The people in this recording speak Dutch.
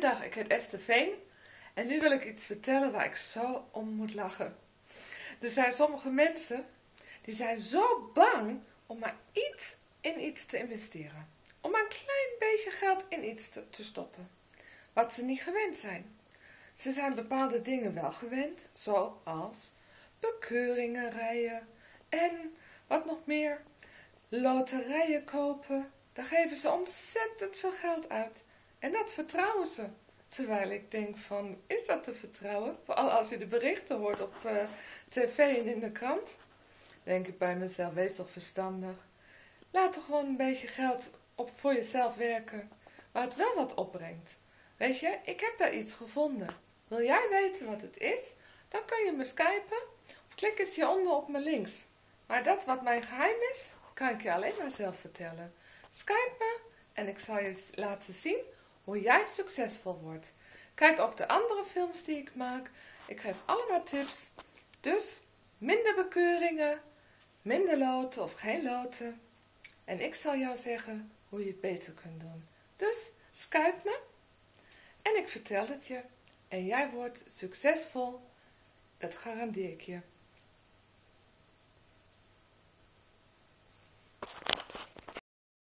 Goeiedag, ik heet Esther Veen en nu wil ik iets vertellen waar ik zo om moet lachen. Er zijn sommige mensen die zijn zo bang om maar in iets te investeren. Om maar een klein beetje geld in iets te stoppen, wat ze niet gewend zijn. Ze zijn bepaalde dingen wel gewend, zoals bekeuringen rijden en wat nog meer, loterijen kopen. Daar geven ze ontzettend veel geld uit. En dat vertrouwen ze. Terwijl ik denk van, is dat te vertrouwen? Vooral als je de berichten hoort op tv en in de krant. Denk ik bij mezelf, wees toch verstandig. Laat toch gewoon een beetje geld voor jezelf werken. Waar het wel wat opbrengt. Weet je, ik heb daar iets gevonden. Wil jij weten wat het is? Dan kun je me skypen. Of klik eens hieronder op mijn links. Maar dat wat mijn geheim is, kan ik je alleen maar zelf vertellen. Skype me en ik zal je laten zien hoe jij succesvol wordt. Kijk ook de andere films die ik maak. Ik geef allemaal tips. Dus minder bekeuringen, minder loten of geen loten. En ik zal jou zeggen hoe je het beter kunt doen. Dus Skype me en ik vertel het je. En jij wordt succesvol. Dat garandeer ik je.